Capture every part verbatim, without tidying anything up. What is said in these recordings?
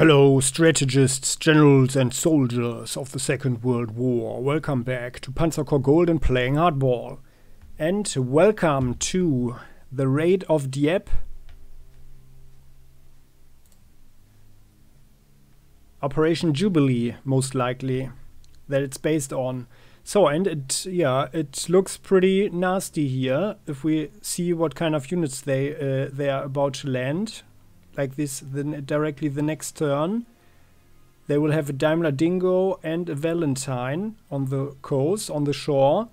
Hello, strategists, generals and soldiers of the Second World War. Welcome back to Panzer Corps Gold and Playing Hardball. And welcome to the Raid of Dieppe. Operation Jubilee, most likely, that it's based on. So, and it, yeah, it looks pretty nasty here, if we see what kind of units they, uh, they are about to land. Like this, then directly the next turn they will have a Daimler Dingo and a Valentine on the coast, on the shore.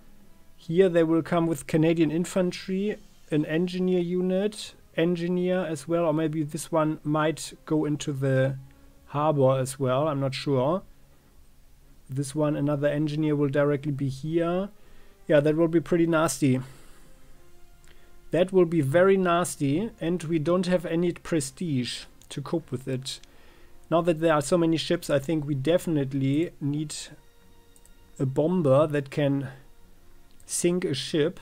Here they will come with Canadian infantry, an engineer unit, engineer as well, or maybe this one might go into the harbor as well, I'm not sure. This one, another engineer, will directly be here. Yeah, that will be pretty nasty. That will be very nasty, and we don't have any prestige to cope with it. Now that there are so many ships, I think we definitely need a bomber that can sink a ship.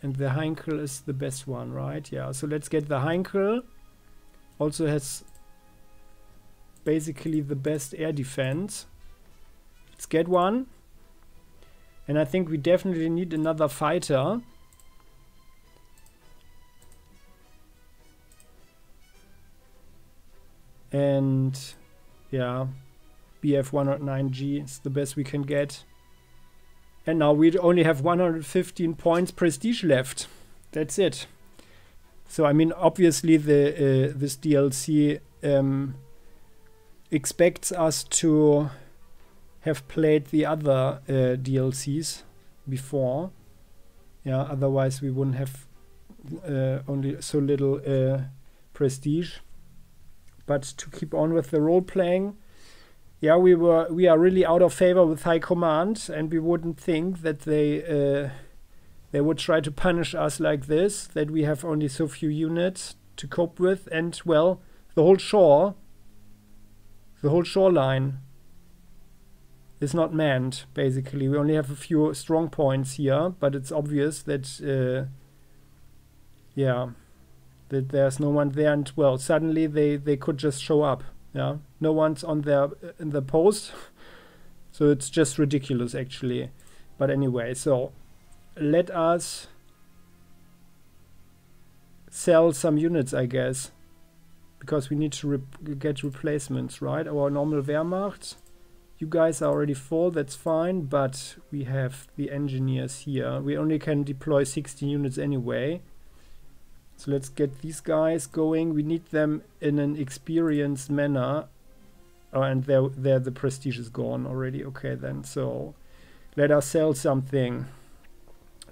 And the Heinkel is the best one, right? Yeah, so let's get the Heinkel. Also has basically the best air defense. Let's get one. And I think we definitely need another fighter. And yeah, B F one oh nine G is the best we can get. And now we only have one hundred fifteen points prestige left. That's it. So I mean, obviously the uh, this D L C um, expects us to have played the other uh, D L Cs before. Yeah, otherwise we wouldn't have uh, only so little uh, prestige. But to keep on with the role playing, yeah, we were we are really out of favor with high command, and we wouldn't think that they uh, they would try to punish us like this, that we have only so few units to cope with, and well, the whole shore, the whole shoreline is not manned, basically. We only have a few strong points here, but it's obvious that, uh, yeah, that there's no one there, and well, suddenly they, they could just show up, yeah? No one's on their, in the post, so it's just ridiculous, actually. But anyway, so let us sell some units, I guess, because we need to rep get replacements, right? Our normal Wehrmacht. You guys are already full, that's fine, but we have the engineers here. We only can deploy sixteen units anyway. So let's get these guys going. We need them in an experienced manner. Oh, and there, there the prestige is gone already. Okay then, so let us sell something.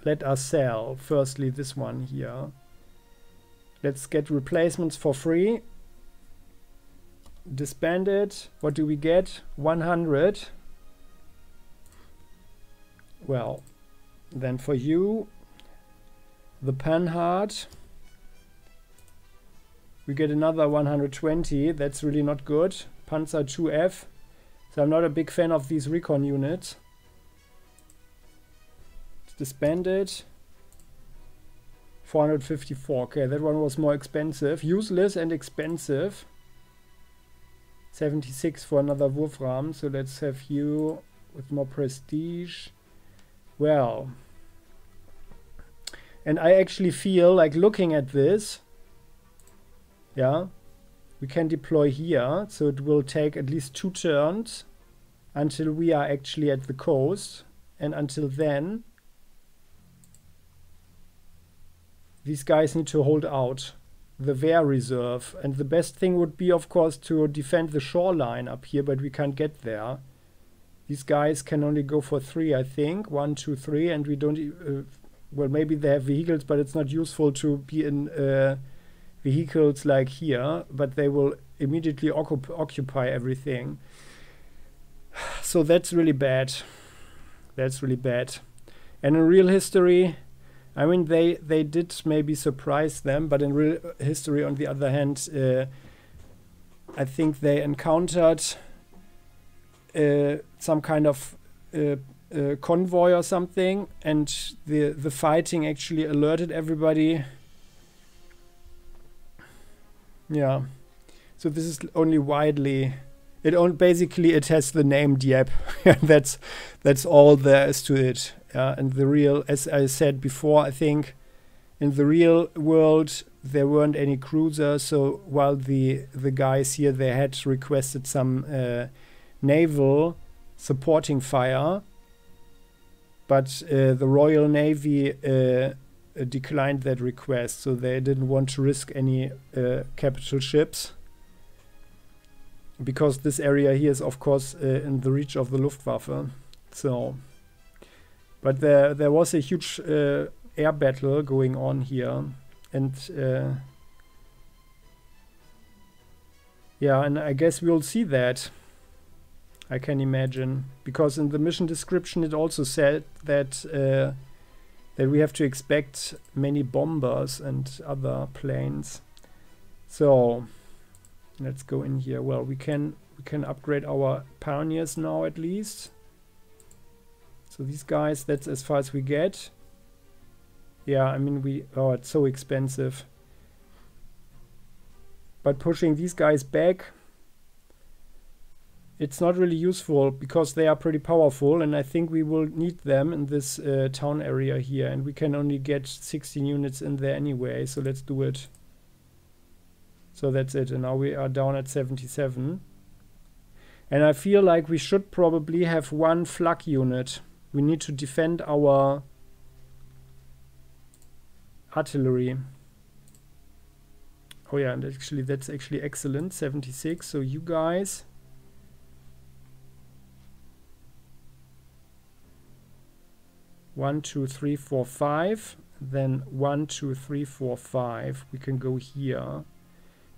Let us sell, firstly, this one here. Let's get replacements for free. Disband it. What do we get? one hundred. Well, then for you, the Panhard. We get another one hundred twenty. That's really not good. Panzer two F. So I'm not a big fan of these recon units. Let's disband it. four hundred fifty-four. Okay, that one was more expensive. Useless and expensive. seventy-six for another Wolfram, so let's have you with more prestige. Well, and I actually feel like looking at this, yeah, we can deploy here, so it will take at least two turns until we are actually at the coast, and until then these guys need to hold out the Wehr reserve, and the best thing would be, of course, to defend the shoreline up here, but we can't get there. These guys can only go for three, I think, one, two, three, and we don't. Uh, well, maybe they have vehicles, but it's not useful to be in uh, vehicles like here. But they will immediately ocup occupy everything. So that's really bad. That's really bad. And in real history, I mean, they, they did maybe surprise them, but in real history, on the other hand, uh, I think they encountered uh, some kind of uh, uh, convoy or something, and the, the fighting actually alerted everybody. Yeah. So this is only widely... It on basically it has the name Dieppe. that's that's all there is to it. Uh, and the real, as I said before, I think in the real world there weren't any cruisers. So while the the guys here they had requested some uh, naval supporting fire, but uh, the Royal Navy uh, declined that request. So they didn't want to risk any uh, capital ships, because this area here is of course uh, in the reach of the Luftwaffe. So, but there there was a huge uh, air battle going on here, and uh, yeah, and I guess we'll see that. I can imagine, because in the mission description it also said that uh, that we have to expect many bombers and other planes. So. Let's go in here. Well, we can we can upgrade our pioneers now at least. So these guys, that's as far as we get. Yeah, I mean we oh it's so expensive. But pushing these guys back, it's not really useful because they are pretty powerful, and I think we will need them in this uh, town area here, and we can only get sixteen units in there anyway, so let's do it. So that's it, and now we are down at seventy-seven. And I feel like we should probably have one flak unit. We need to defend our artillery. Oh yeah, and actually that's actually excellent, seventy-six. So you guys, one, two, three, four, five. Then one, two, three, four, five. We can go here.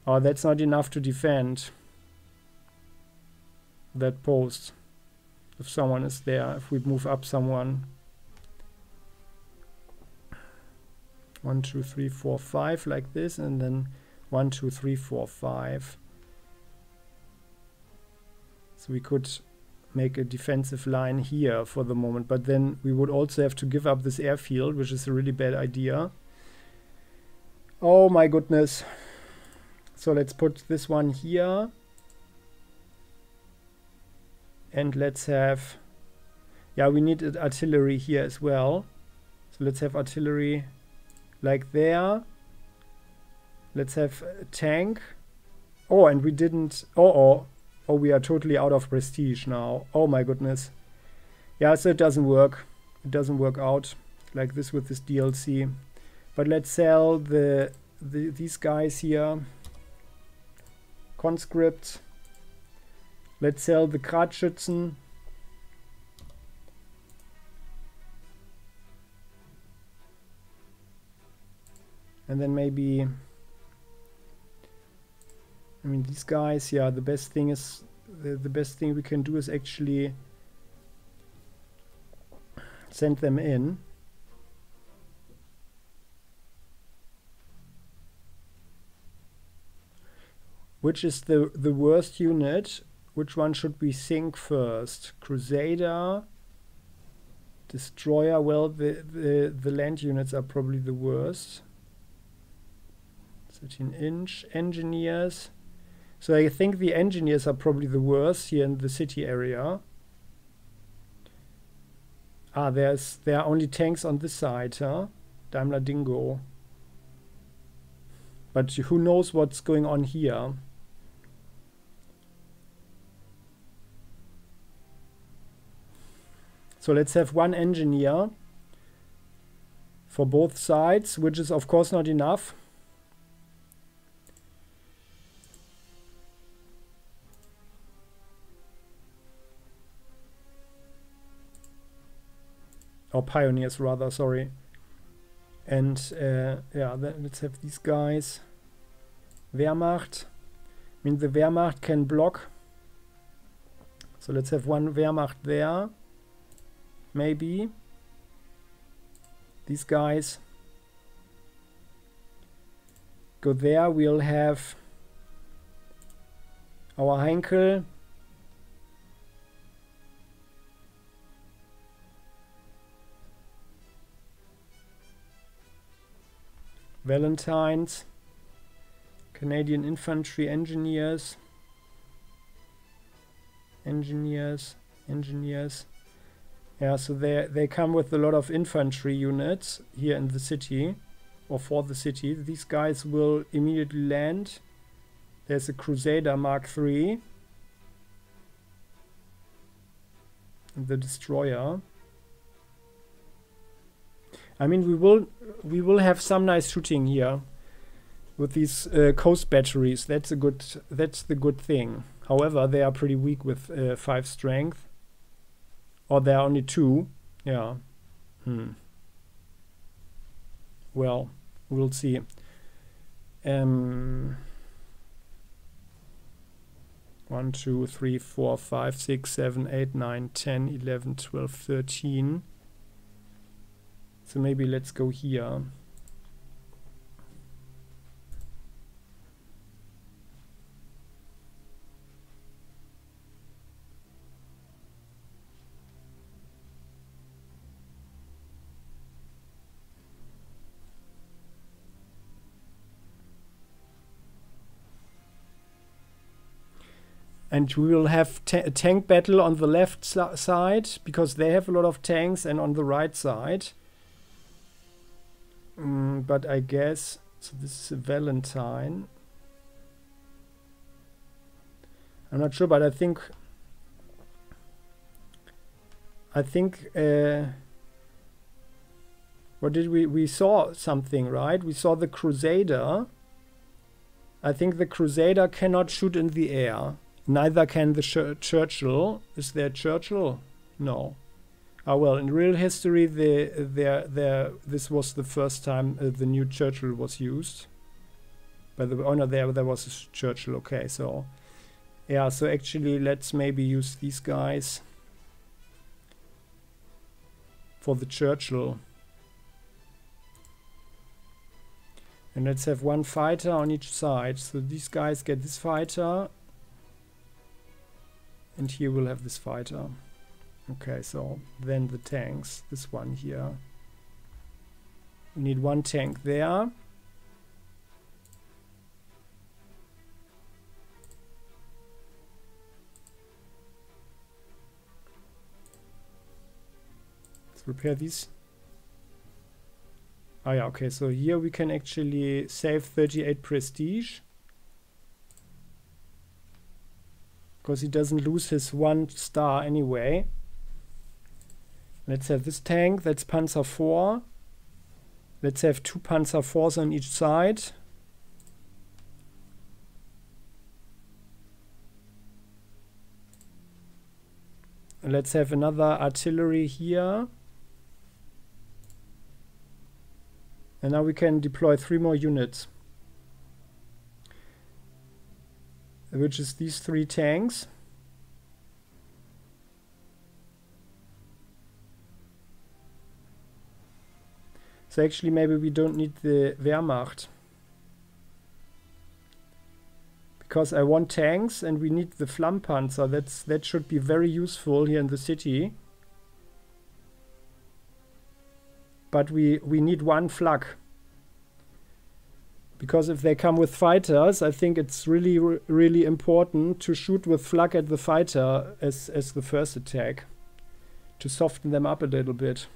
Oh, that's not enough to defend that post if someone is there, if we move up someone. One, two, three, four, five, like this, and then one, two, three, four, five. So we could make a defensive line here for the moment, but then we would also have to give up this airfield, which is a really bad idea. Oh my goodness. So let's put this one here, and let's have, yeah, we need artillery here as well. So let's have artillery like there. Let's have a tank. Oh, and we didn't, oh, oh, oh, we are totally out of prestige now. Oh my goodness. Yeah, so it doesn't work. It doesn't work out like this with this D L C. But let's sell the, the these guys here. Conscripts. Let's sell the Kartschützen. And then maybe, I mean, these guys, yeah, the best thing is, the, the best thing we can do is actually send them in. Which is the, the worst unit? Which one should we sink first? Crusader, Destroyer. Well, the, the, the land units are probably the worst. thirteen inch, Engineers. So I think the Engineers are probably the worst here in the city area. Ah, there's there are only tanks on this side, huh? Daimler Dingo. But who knows what's going on here? So let's have one engineer for both sides, which is of course not enough. Or pioneers rather, sorry. And uh, yeah, then let's have these guys. Wehrmacht. I mean, the Wehrmacht can block. So let's have one Wehrmacht there. Maybe. These guys. Go there. We'll have our Heinkel. Valentine's. Canadian infantry engineers, engineers, engineers. Yeah, so they they come with a lot of infantry units here in the city, or for the city. These guys will immediately land. There's a Crusader Mark three and the destroyer. I mean, we will we will have some nice shooting here with these uh, coast batteries. That's a good that's the good thing. However, they are pretty weak with uh, five strength. Or there are only two. Yeah. Hmm. Well, we'll see. Um, one, two, three, four, five, six, seven, eight, nine, ten, eleven, twelve, thirteen. So maybe let's go here. And we will have ta a tank battle on the left side, because they have a lot of tanks, and on the right side. Mm, but I guess, so this is a Valentine. I'm not sure, but I think, I think, uh, what did we, we saw something, right? We saw the Crusader. I think the Crusader cannot shoot in the air. Neither can the Churchill. Is there Churchill? No. Ah well, in real history, the there there this was the first time uh, the new Churchill was used. By the oh no, there there was a Churchill. Okay, so yeah, so actually, let's maybe use these guys for the Churchill, and let's have one fighter on each side. So these guys get this fighter. And here we'll have this fighter. Okay, so then the tanks. This one here. We need one tank there. Let's repair these. Oh yeah, okay, so here we can actually save thirty-eight prestige. Because he doesn't lose his one star anyway. Let's have this tank, that's Panzer four. Let's have two Panzer fours on each side. And let's have another artillery here. And now we can deploy three more units, which is these three tanks. So actually maybe we don't need the Wehrmacht, because I want tanks and we need the Flammenpanzer. That's that should be very useful here in the city. But we we need one flak. Because if they come with fighters, I think it's really, really important to shoot with flak at the fighter as, as the first attack, to soften them up a little bit.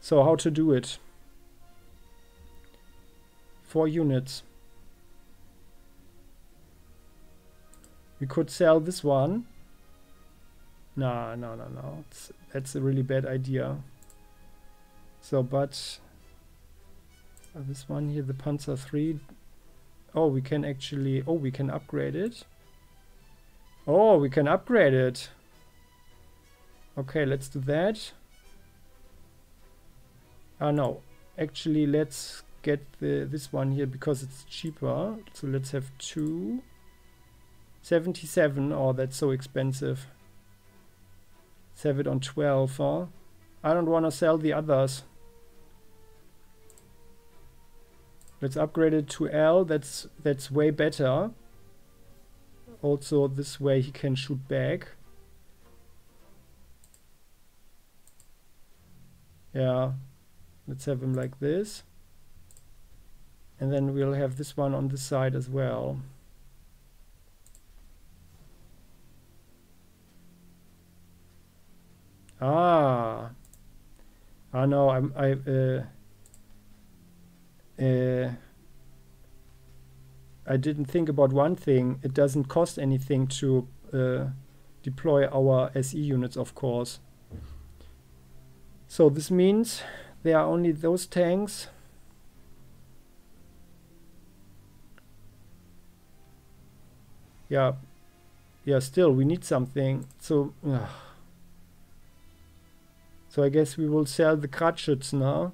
So how to do it? Four units. We could sell this one. No, no, no, no. It's, that's a really bad idea. So, but... Uh, this one here, the Panzer three. Oh, we can actually... Oh, we can upgrade it. Oh, we can upgrade it. Okay, let's do that. Ah, no. Actually, let's get the this one here because it's cheaper. So let's have two. seventy-seven. Oh, that's so expensive. Let's have it on twelve, huh? I don't want to sell the others. Let's upgrade it to L. That's that's way better. Also, this way he can shoot back. Yeah, let's have him like this. and then we'll have this one on this side as well. Ah, I know. I'm. I. Uh, uh, I didn't think about one thing. It doesn't cost anything to uh, deploy our S E units, of course. So this means there are only those tanks. Yeah. Yeah. Still, we need something. So. Uh, So I guess we will sell the Kratschitz now.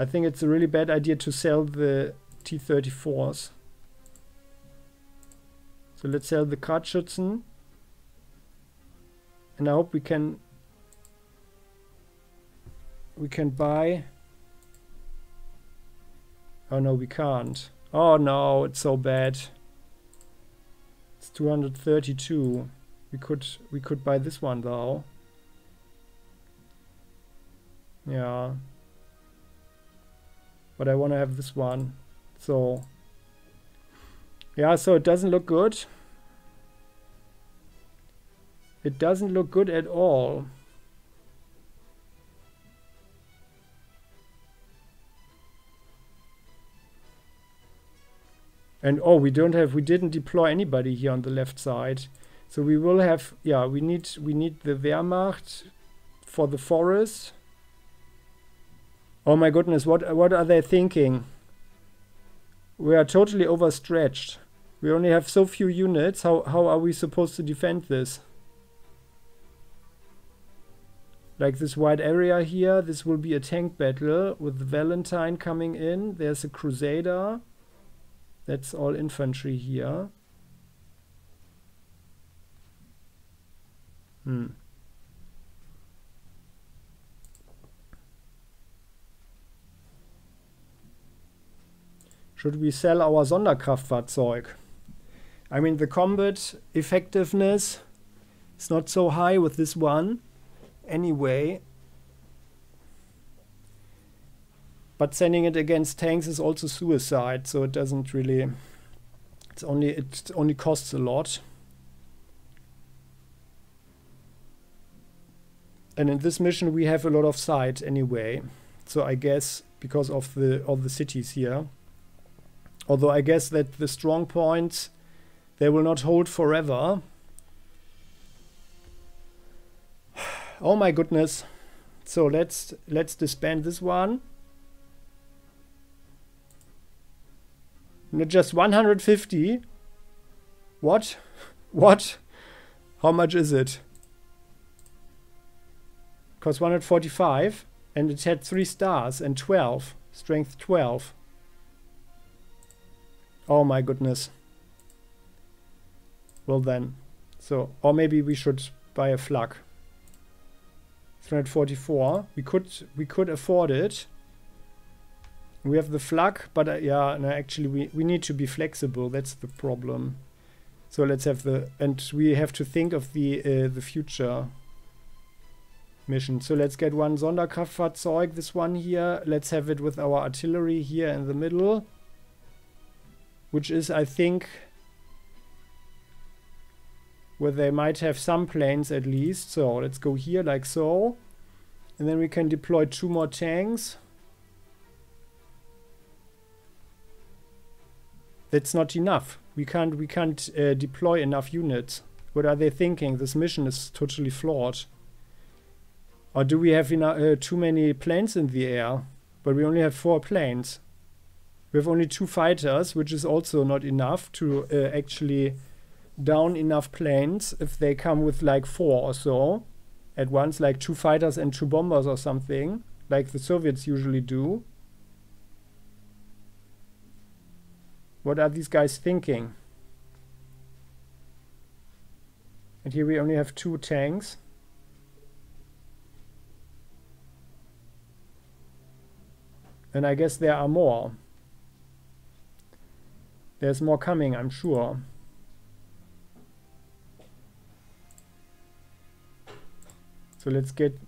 I think it's a really bad idea to sell the T thirty-fours. So let's sell the Kartschützen. And I hope we can we can buy. Oh no, we can't. Oh no, it's so bad. It's two hundred thirty-two. We could we could buy this one though. Yeah, but I want to have this one, so yeah, so it doesn't look good. It doesn't look good at all. And oh, we don't have, we didn't deploy anybody here on the left side, so we will have, yeah, we need we need the Wehrmacht for the forest. Oh my goodness, what what are they thinking? We are totally overstretched. We only have so few units. How how are we supposed to defend this? Like this wide area here, this will be a tank battle with Valentine coming in. There's a Crusader. That's all infantry here. Hmm. Should we sell our Sonderkraftfahrzeug? I mean, the combat effectiveness is not so high with this one anyway. But sending it against tanks is also suicide, so it doesn't really, it's only, it only costs a lot. And in this mission we have a lot of sight anyway. So I guess because of the of the cities here. Although I guess that the strong points, they will not hold forever. Oh my goodness. So let's let's disband this one. Not just one hundred fifty. What? What? How much is it? Cost one hundred forty-five, and it had three stars and twelve. Strength twelve. Oh my goodness. Well then. So, or maybe we should buy a flak. three hundred forty-four. We could we could afford it. We have the flak, but uh, yeah, no, actually we we need to be flexible. That's the problem. So let's have the, and we have to think of the uh, the future mission. So let's get one Sonderkraftfahrzeug, this one here. Let's have it with our artillery here in the middle. Which is, I think, where they might have some planes at least. So let's go here like so. And then we can deploy two more tanks. That's not enough. We can't, we can't uh, deploy enough units. What are they thinking? This mission is totally flawed. Or do we have enough, uh, too many planes in the air? But we only have four planes. We have only two fighters, which is also not enough to uh, actually down enough planes if they come with like four or so at once, like two fighters and two bombers or something, like the Soviets usually do. What are these guys thinking? And here we only have two tanks. And I guess there are more. There's more coming, I'm sure. So let's get,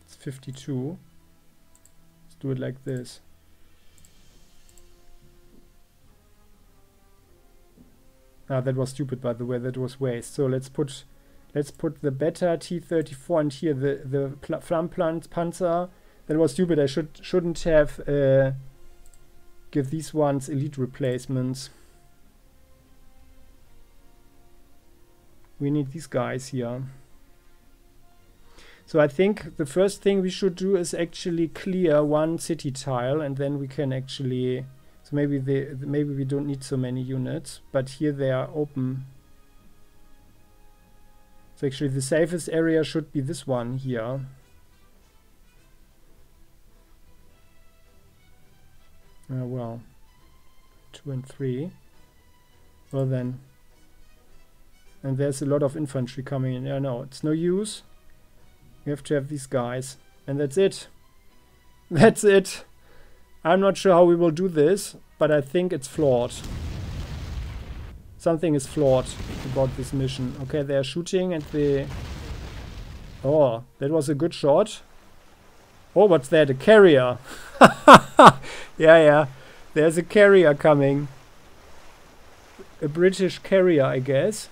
it's fifty-two. It's do it like this. Ah, that was stupid, by the way. That was waste. So let's put let's put the better T thirty-four and here the the Flammenpanzer. That was stupid. I should shouldn't have uh, give these ones elite replacements. We need these guys here. So I think the first thing we should do is actually clear one city tile, and then we can actually. So maybe they, maybe we don't need so many units, but here they are open. So actually the safest area should be this one here. Uh, well, two and three. Well then. And there's a lot of infantry coming in. Yeah, no, it's no use. We have to have these guys. And that's it. That's it. I'm not sure how we will do this, but I think it's flawed. Something is flawed about this mission. Okay, they're shooting and they... Oh, that was a good shot. Oh, what's that? A carrier. Yeah, yeah. There's a carrier coming. A British carrier, I guess.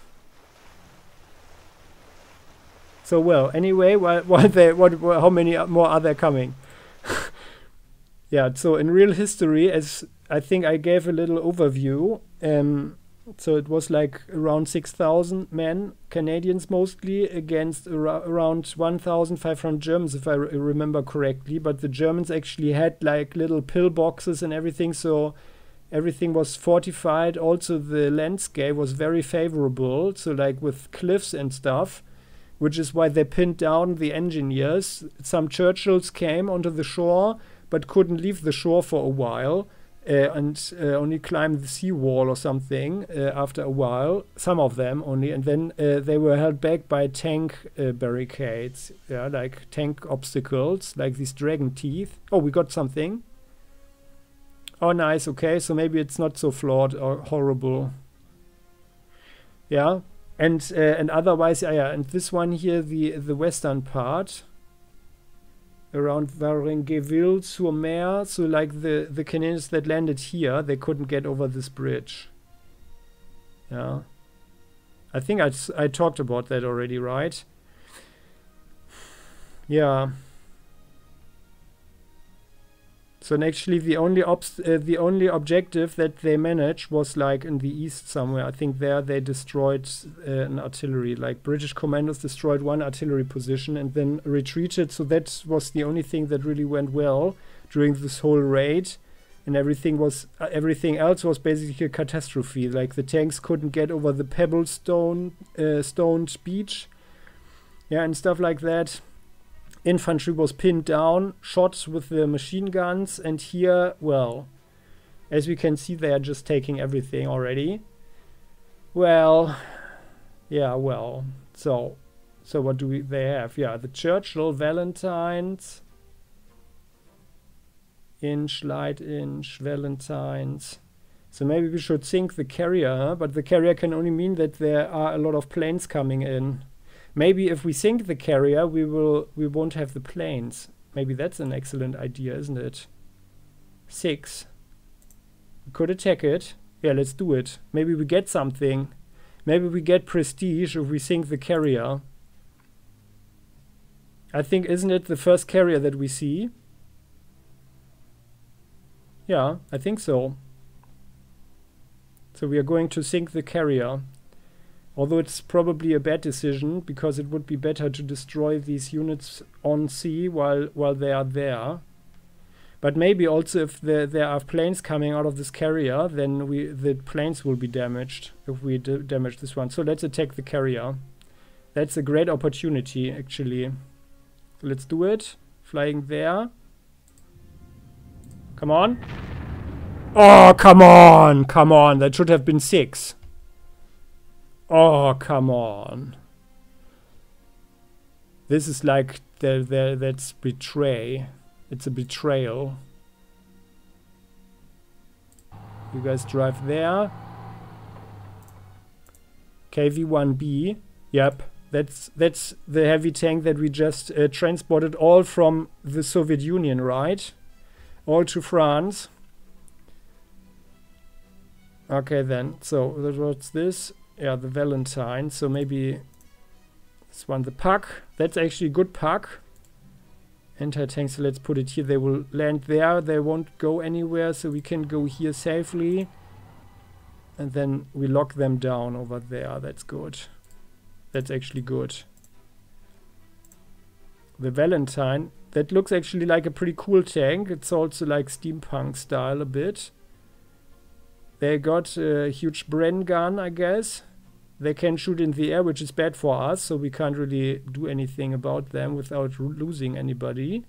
So, well, anyway, what, what they, what, what, how many more are there coming? Yeah, so in real history, as I think I gave a little overview, um, so it was like around six thousand men, Canadians mostly, against ar around one thousand five hundred Germans, if I re remember correctly. But the Germans actually had like little pillboxes and everything, so everything was fortified. Also, the landscape was very favorable, so like with cliffs and stuff, which is why they pinned down the engineers. Some Churchills came onto the shore, but couldn't leave the shore for a while, uh, and uh, only climbed the seawall or something uh, after a while. Some of them only, and then uh, they were held back by tank uh, barricades, yeah, like tank obstacles, like these dragon teeth. Oh, we got something. Oh, nice. Okay, so maybe it's not so flawed or horrible. Yeah. And uh, and otherwise, yeah, yeah, and this one here, the the western part, around Varengeville-sur-Mer. So like the the Canadians that landed here, they couldn't get over this bridge. Yeah, I think I I talked about that already, right? Yeah. So actually, the only obst uh, the only objective that they managed was like in the east somewhere. I think there they destroyed uh, an artillery. Like British commandos destroyed one artillery position and then retreated. So that was the only thing that really went well during this whole raid, and everything was uh, everything else was basically a catastrophe. Like the tanks couldn't get over the pebble stone uh, stoned beach, yeah, and stuff like that. Infantry was pinned down, shot with the machine guns, and here, well, as we can see, they are just taking everything already. Well, yeah, well, so, so what do we, they have? Yeah, the Churchill, Valentines, Inch, Light Inch, Valentines. So maybe we should sink the carrier, huh? But the carrier can only mean that there are a lot of planes coming in. Maybe if we sink the carrier, we will we won't have the planes. Maybe that's an excellent idea, isn't it? Six. We could attack it. Yeah, let's do it. Maybe we get something. Maybe we get prestige if we sink the carrier. I think, isn't it the first carrier that we see? Yeah, I think so. So we are going to sink the carrier. Although it's probably a bad decision, because it would be better to destroy these units on sea while while they are there. But maybe also if the, there are planes coming out of this carrier, then we the planes will be damaged if we d damage this one. So let's attack the carrier. That's a great opportunity, actually. Let's do it. Flying there. Come on. Oh, come on. Come on. That should have been six. Oh, come on. This is like the, the, that's betray. It's a betrayal. You guys drive there. K V one B. Yep, that's that's the heavy tank that we just uh, transported all from the Soviet Union, right? all to France. Okay then, so what's this? Yeah, the Valentine. So maybe this one, the Puck. That's actually a good Puck. Anti-tank, so let's put it here. They will land there. They won't go anywhere, so we can go here safely. And then we lock them down over there. That's good. That's actually good. The Valentine. That looks actually like a pretty cool tank. It's also like steampunk style a bit. They got a huge Bren gun, I guess. They can shoot in the air, which is bad for us, so we can't really do anything about them without losing anybody.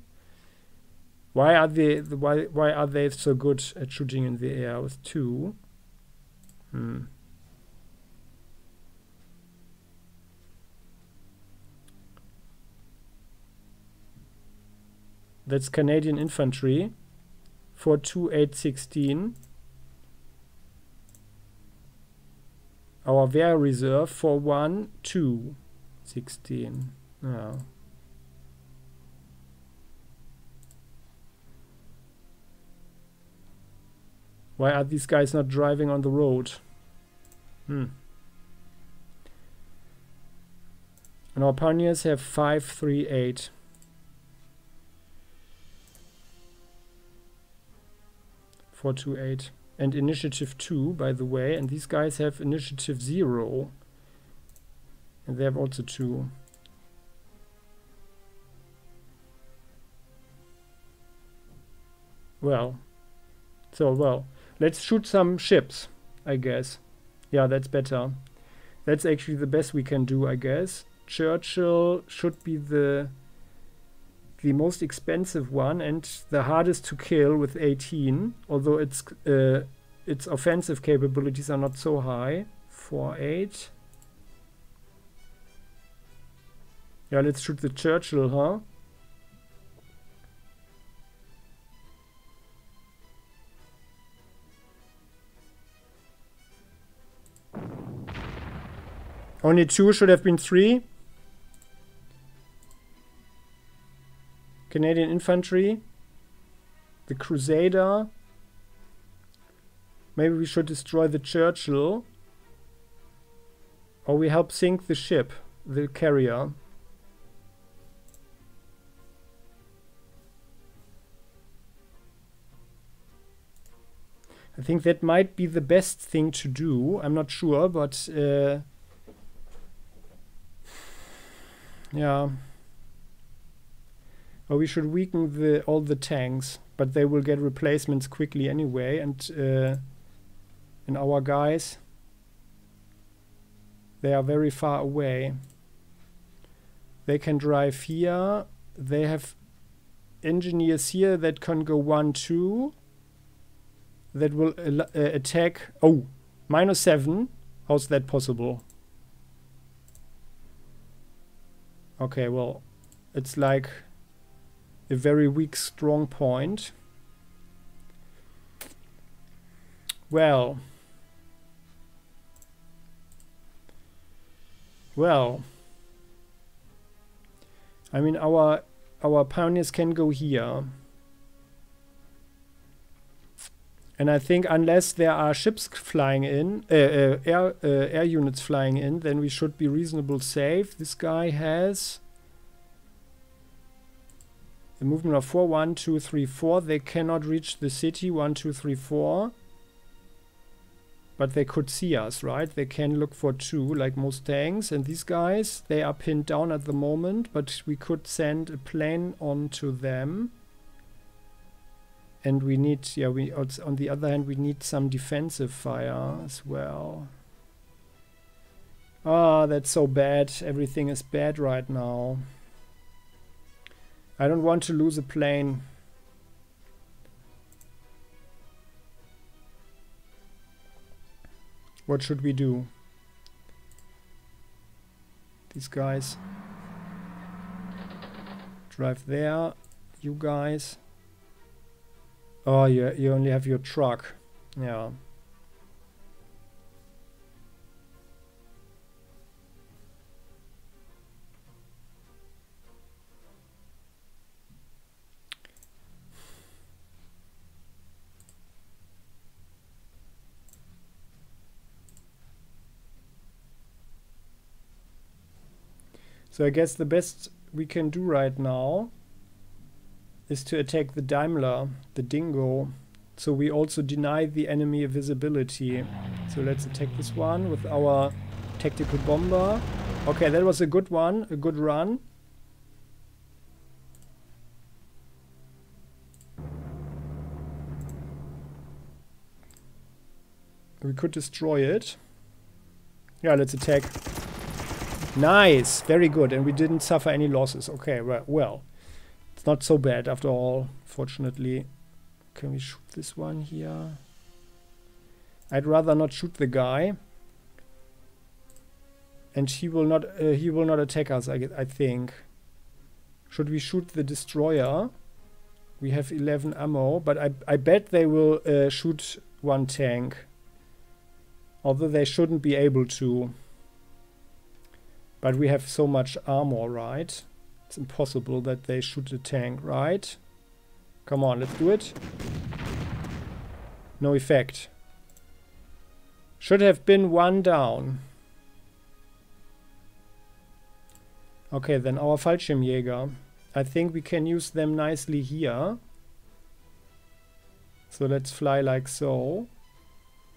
Why are they why why are they so good at shooting in the air with two? Hmm. That's Canadian infantry for two eight sixteen. Our Wehr reserve for one two sixteen. Oh. Why are these guys not driving on the road? Hmm. And our pioneers have five three eight. four two eight. And initiative two, by the way, and these guys have initiative zero, and they have also two. Well, so well, let's shoot some ships, I guess. Yeah, that's better. That's actually the best we can do, I guess. Churchill should be the the most expensive one and the hardest to kill with eighteen, although its uh, its offensive capabilities are not so high. Four eight. Yeah, let's shoot the Churchill, huh? Only two, should have been three. Canadian infantry, the Crusader. Maybe we should destroy the Churchill, or we help sink the ship, the carrier. I think that might be the best thing to do. I'm not sure, but uh, yeah. Or we should weaken the all the tanks, but they will get replacements quickly anyway, and uh, and our guys, they are very far away. They can drive here. They have engineers here that can go one two, that will uh, attack. Oh, minus seven. How's that possible? Okay, well, it's like a very weak strong point. Well. Well. I mean, our our pioneers can go here. And I think unless there are ships flying in, uh, uh, air, uh, air units flying in, then we should be reasonably safe. This guy has a movement of four, one, two, three, four. They cannot reach the city, one, two, three, four. But they could see us, right? They can look for two, like Mustangs. And these guys, they are pinned down at the moment, but we could send a plane onto them. And we need, yeah, we, on the other hand, we need some defensive fire as well. Ah, that's so bad. Everything is bad right now. I don't want to lose a plane. What should we do? These guys. Drive there. You guys. Oh, you, you only have your truck. Yeah. So I guess the best we can do right now is to attack the Daimler, the Dingo. So we also deny the enemy visibility. So let's attack this one with our tactical bomber. Okay, that was a good one, a good run. We could destroy it. Yeah, let's attack. Nice, very good, and we didn't suffer any losses. Okay, well, it's not so bad after all, fortunately. Can we shoot this one here? I'd rather not shoot the guy. And he will not uh, he will not attack us, I, I think. Should we shoot the destroyer? We have eleven ammo, but I, I bet they will uh, shoot one tank. Although they shouldn't be able to. But we have so much armor, right? It's impossible that they shoot a tank, right? Come on, let's do it. No effect. Should have been one down. Okay, then our Fallschirmjäger. I think we can use them nicely here. So let's fly like so.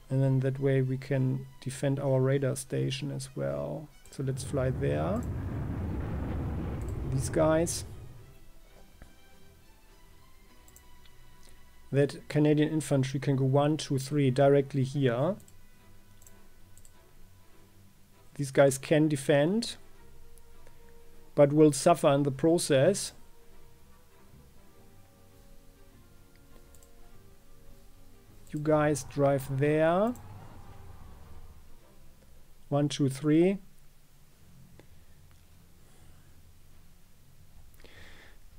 And then that way we can defend our radar station as well. So let's fly there. These guys. That Canadian infantry can go one, two, three directly here. These guys can defend, but will suffer in the process. You guys drive there. One, two, three.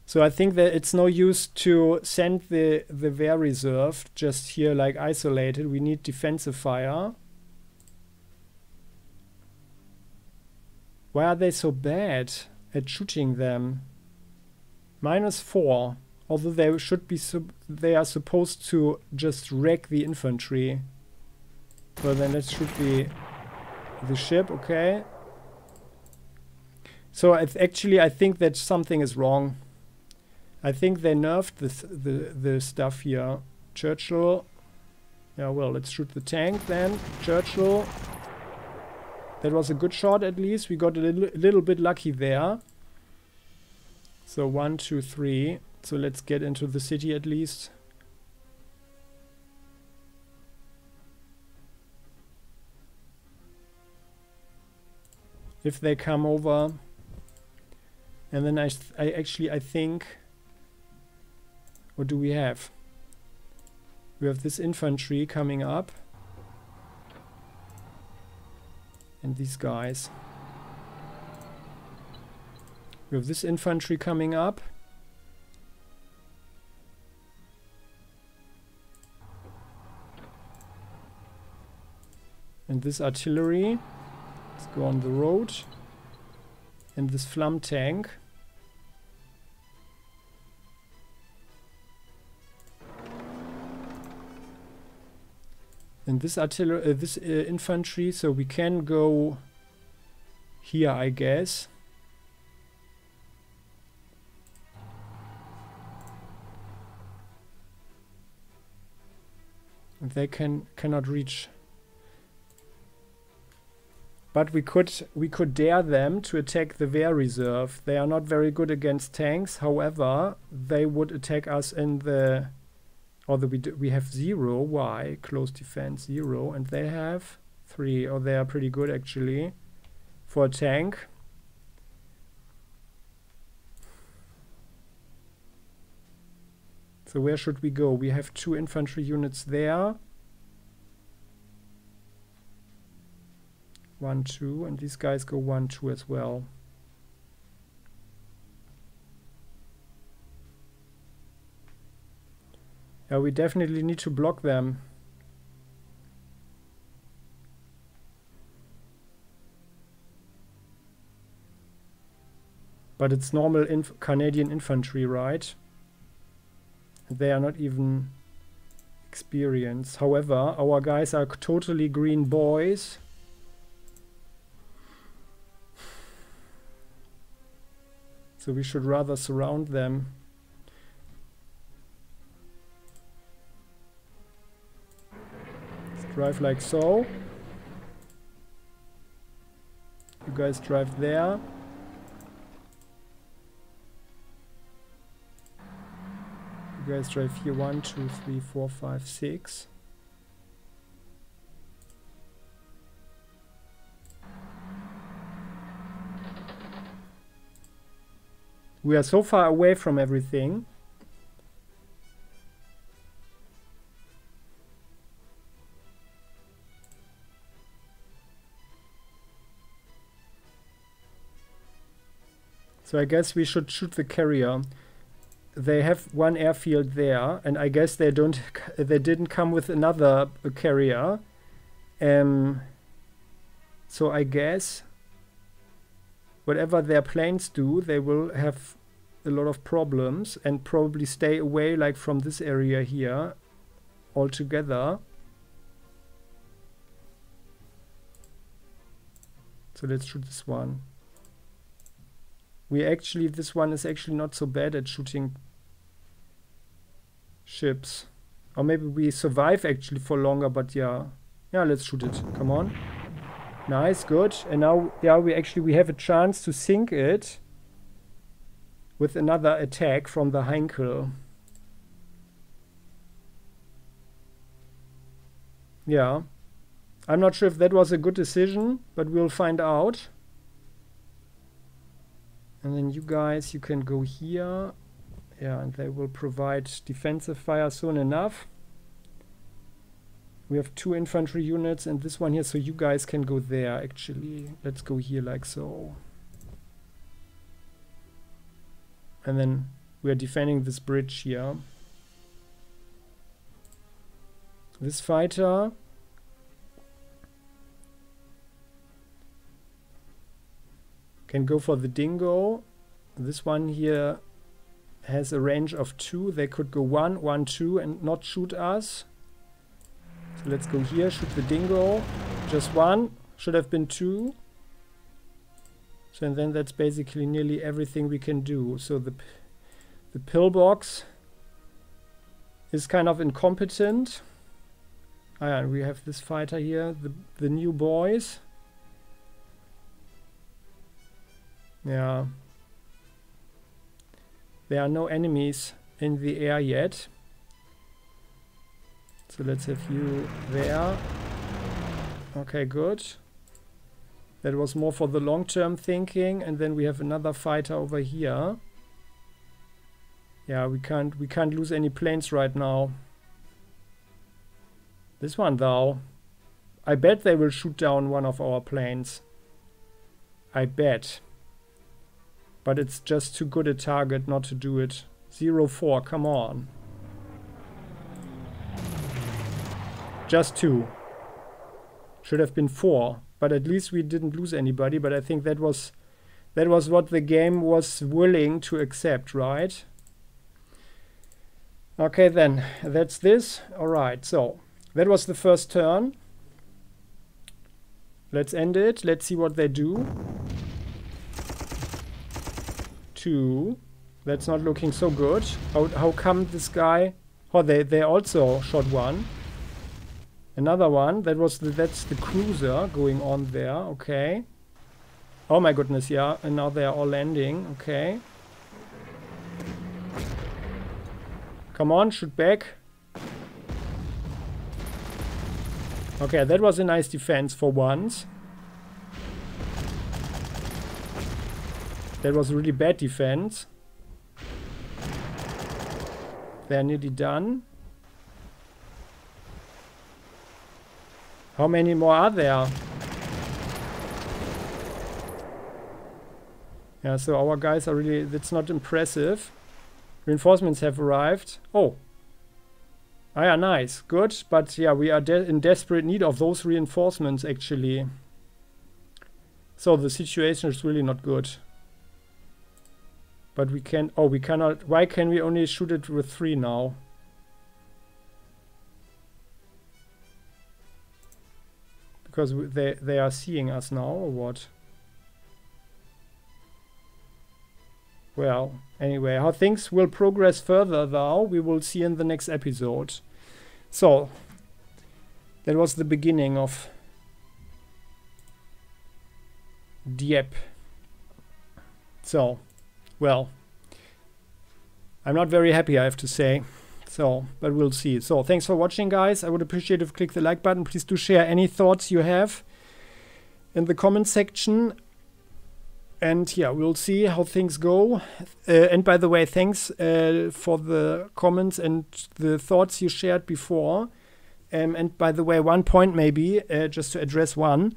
So I think that it's no use to send the, the Wehr Reserve just here like isolated. We need defensive fire. Why are they so bad at shooting them? Minus four. Although they should be, sub they are supposed to just wreck the infantry. Well, then let's shoot the the ship. Okay. So I've actually, I think that something is wrong. I think they nerfed this, the the stuff here. Churchill. Yeah, well, let's shoot the tank then. Churchill. That was a good shot. At least we got a little, little bit lucky there. So one, two, three. So let's get into the city at least. If they come over. And then I, th I actually, I think, what do we have? We have this infantry coming up. And these guys. We have this infantry coming up. And this artillery, let's go on the road. And this flum tank. And this artillery, uh, this uh, infantry, so we can go here, I guess. And they can cannot reach. But we could we could dare them to attack the Wehr Reserve. They are not very good against tanks. However, they would attack us in the, although we do, we have zero. Why? Close defense zero, and they have three. Oh, they are pretty good actually for a tank. So where should we go? We have two infantry units there. One, two, and these guys go one, two as well. Yeah, we definitely need to block them. But it's normal inf Canadian infantry, right? And they are not even experienced. However, our guys are totally green boys. So we should rather surround them. Let's drive like so. You guys drive there. You guys drive here. One, two, three, four, five, six. We are so far away from everything. So I guess we should shoot the carrier. They have one airfield there, and I guess they don't they didn't come with another carrier. Um so I guess whatever their planes do, they will have a lot of problems and probably stay away like from this area here altogether. So let's shoot this one. We actually, this one is actually not so bad at shooting ships. Or maybe we survive actually for longer, but yeah. Yeah, let's shoot it. Come on. Nice, good. And now, yeah, we actually we have a chance to sink it with another attack from the Heinkel. Yeah. I'm not sure if that was a good decision, but we'll find out. And then you guys, you can go here. Yeah, and they will provide defensive fire soon enough. We have two infantry units and this one here, so you guys can go there actually. Let's go here like so. And then we are defending this bridge here. This fighter. Can go for the Dingo. This one here has a range of two. They could go one, one, two and not shoot us. So let's go here, shoot the Dingo. Just one, should have been two. So and then that's basically nearly everything we can do. So the, the pillbox is kind of incompetent. Ah, we have this fighter here, the, the new boys. Yeah. There are no enemies in the air yet. So let's have you there. Okay, good. That was more for the long-term thinking, and then we have another fighter over here. Yeah, we can't we can't lose any planes right now. This one though. I bet they will shoot down one of our planes. I bet. But it's just too good a target not to do it. zero four, come on. Just two. Should have been four, but at least we didn't lose anybody. But I think that was that was what the game was willing to accept, right? Okay, then that's this. All right, so that was the first turn. Let's end it. Let's see what they do. Two. That's not looking so good. How, how come this guy? Oh, they they also shot one. Another one. That was the, that's the cruiser going on there. Okay. Oh my goodness, yeah. And now they are all landing. Okay. Come on, shoot back. Okay, that was a nice defense for once. That was really bad defense. They're nearly done. How many more are there? Yeah, so our guys are really... That's not impressive. Reinforcements have arrived. Oh. Ah, yeah, nice. Good. But yeah, we are de- in desperate need of those reinforcements, actually. So the situation is really not good. But we can, oh, we cannot, why can we only shoot it with three now? Because we, they, they are seeing us now, or what? Well, anyway, how things will progress further, though, we will see in the next episode. So, that was the beginning of Dieppe. So, well, I'm not very happy, I have to say. So, but we'll see. So, thanks for watching, guys. I would appreciate if you click the like button. Please do share any thoughts you have in the comment section. And yeah, we'll see how things go. Uh, and by the way, thanks uh, for the comments and the thoughts you shared before. Um, and by the way, one point maybe, uh, just to address one,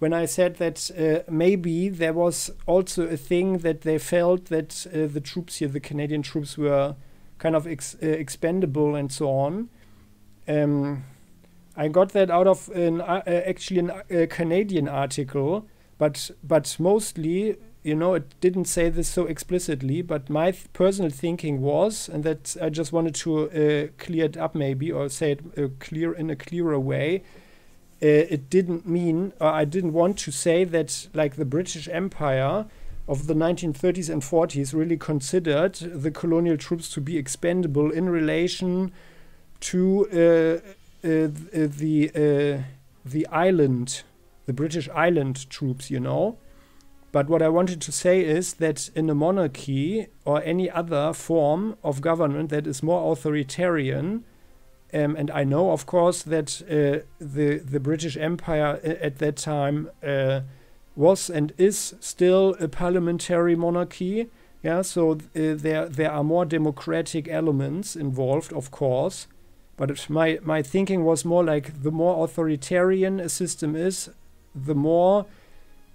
when I said that uh, maybe there was also a thing that they felt that uh, the troops here, the Canadian troops, were kind of ex uh, expendable and so on. Um, I got that out of an uh, actually an, a Canadian article. But, but mostly, you know, it didn't say this so explicitly, but my th personal thinking was, and that I just wanted to uh, clear it up maybe, or say it uh, clear in a clearer way, uh, it didn't mean, or I didn't want to say that, like, the British Empire of the nineteen thirties and forties really considered the colonial troops to be expendable in relation to uh, uh, the, uh, the island, the British island troops, you know. But what I wanted to say is that in a monarchy or any other form of government that is more authoritarian, um, and I know, of course, that uh, the, the British Empire at that time uh, was and is still a parliamentary monarchy. Yeah, so th uh, there, there are more democratic elements involved, of course. But my, my thinking was more like the more authoritarian a system is, the more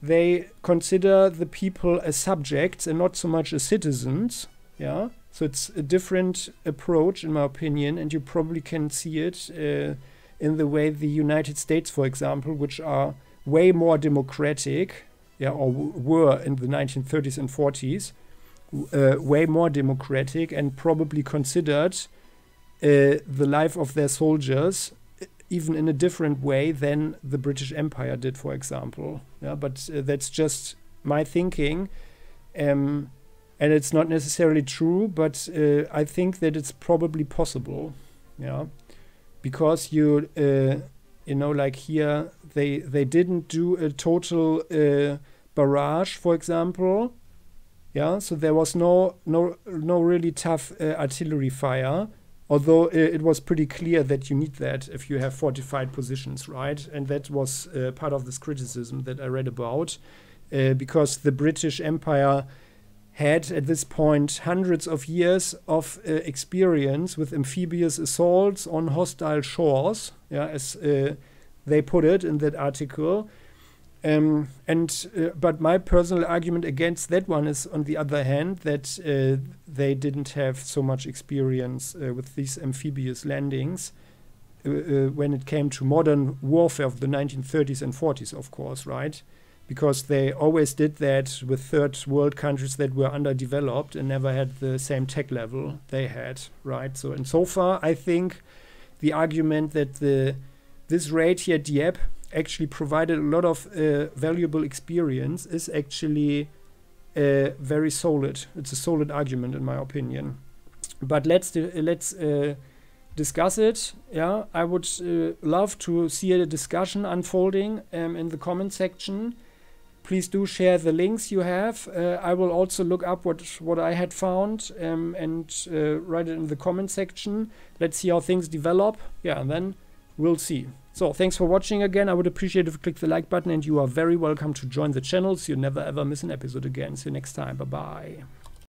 they consider the people as subjects and not so much as citizens. Yeah, so it's a different approach, in my opinion, and you probably can see it uh, in the way the United States, for example, which are way more democratic, yeah, or w were in the nineteen thirties and forties, uh, way more democratic, and probably considered uh, the life of their soldiers even in a different way than the British Empire did, for example. Yeah, but uh, that's just my thinking. Um, and it's not necessarily true, but uh, I think that it's probably possible. Yeah, because you, uh, you know, like here, they, they didn't do a total uh, barrage, for example. Yeah, so there was no, no, no really tough uh, artillery fire. Although uh, it was pretty clear that you need that if you have fortified positions, right? And that was uh, part of this criticism that I read about, uh, because the British Empire had at this point hundreds of years of uh, experience with amphibious assaults on hostile shores, yeah, as uh, they put it in that article. Um, and uh, but my personal argument against that one is, on the other hand, that uh, they didn't have so much experience uh, with these amphibious landings uh, uh, when it came to modern warfare of the nineteen thirties and forties, of course, right? Because they always did that with third world countries that were underdeveloped and never had the same tech level they had, right? So, and so far, I think the argument that the this raid here at Dieppe actually provided a lot of uh, valuable experience is actually uh, very solid. It's a solid argument, in my opinion. But let's uh, let's uh, discuss it. Yeah, I would uh, love to see a discussion unfolding um, in the comment section. Please do share the links you have. Uh, I will also look up what, what I had found um, and uh, write it in the comment section. Let's see how things develop. Yeah, and then we'll see. So, thanks for watching again. I would appreciate if you click the like button, and you are very welcome to join the channel so you never ever miss an episode again. See you next time. Bye-bye.